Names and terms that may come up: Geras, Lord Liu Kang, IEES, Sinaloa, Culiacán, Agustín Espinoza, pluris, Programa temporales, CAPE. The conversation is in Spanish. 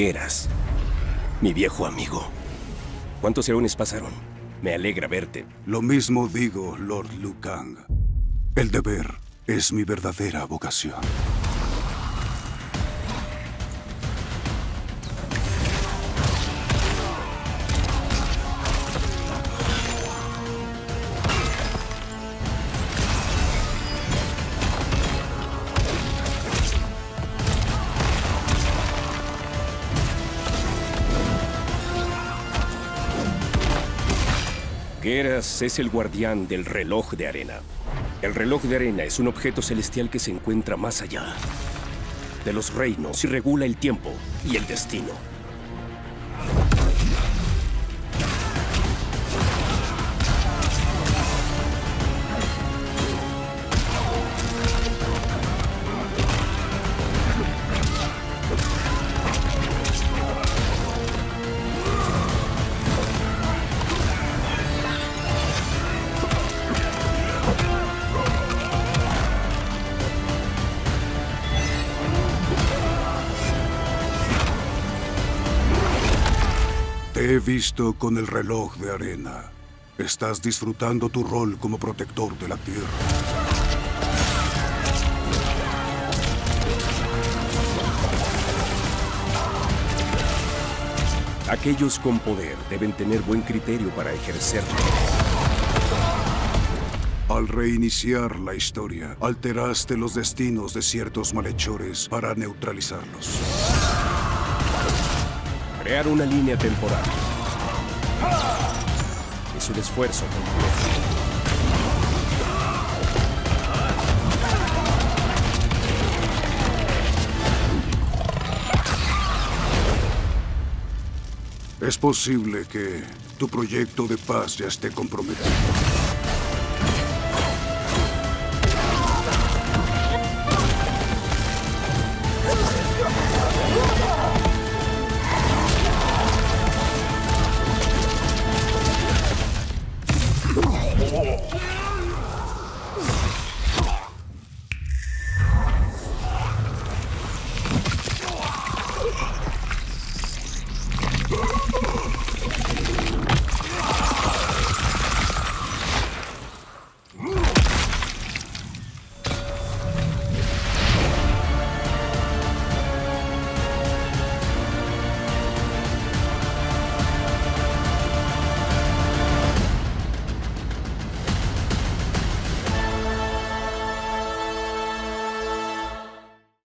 Geras, mi viejo amigo. ¿Cuántos eones pasaron? Me alegra verte. Lo mismo digo, Lord Liu Kang. El deber es mi verdadera vocación. Geras es el guardián del reloj de arena. El reloj de arena es un objeto celestial que se encuentra más allá de los reinos y regula el tiempo y el destino. Te he visto con el reloj de arena. Estás disfrutando tu rol como protector de la Tierra. Aquellos con poder deben tener buen criterio para ejercerlo. Al reiniciar la historia, alteraste los destinos de ciertos malhechores para neutralizarlos. Crear una línea temporal es un esfuerzo complejo. Es posible que tu proyecto de paz ya esté comprometido.